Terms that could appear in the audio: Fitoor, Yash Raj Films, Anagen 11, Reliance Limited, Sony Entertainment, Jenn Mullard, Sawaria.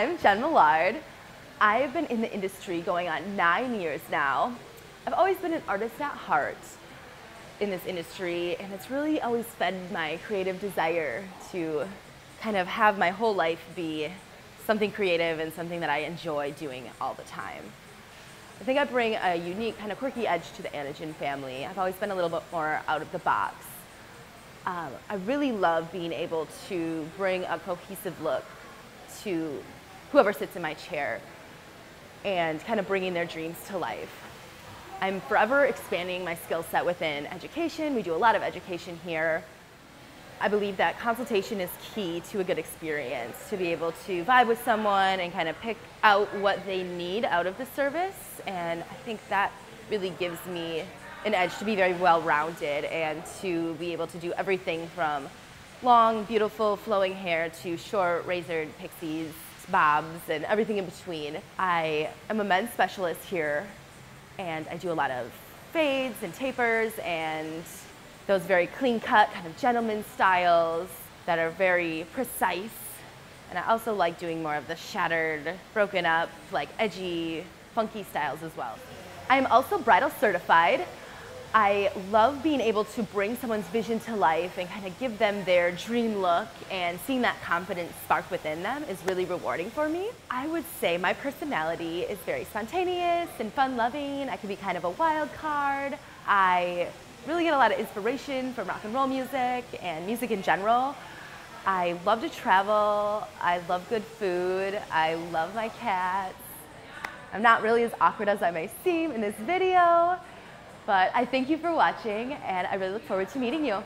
I'm Jenn Mullard. I've been in the industry going on 9 years now. I've always been an artist at heart in this industry, and it's really always fed my creative desire to kind of have my whole life be something creative and something that I enjoy doing all the time. I think I bring a unique kind of quirky edge to the Anagen family. I've always been a little bit more out of the box. I really love being able to bring a cohesive look to whoever sits in my chair and kind of bringing their dreams to life. I'm forever expanding my skill set within education. We do a lot of education here. I believe that consultation is key to a good experience, to be able to vibe with someone and kind of pick out what they need out of the service. And I think that really gives me an edge to be very well-rounded and to be able to do everything from long, beautiful, flowing hair to short, razored pixies, bobs, and everything in between. I am a men's specialist here, and I do a lot of fades and tapers and those very clean-cut kind of gentleman styles that are very precise. And I also like doing more of the shattered, broken up, like edgy, funky styles as well. I'm also bridal certified. I love being able to bring someone's vision to life and kind of give them their dream look, and seeing that confidence spark within them is really rewarding for me. I would say my personality is very spontaneous and fun-loving. I can be kind of a wild card. I really get a lot of inspiration from rock and roll music and music in general. I love to travel. I love good food. I love my cats. I'm not really as awkward as I may seem in this video. But I thank you for watching, and I really look forward to meeting you.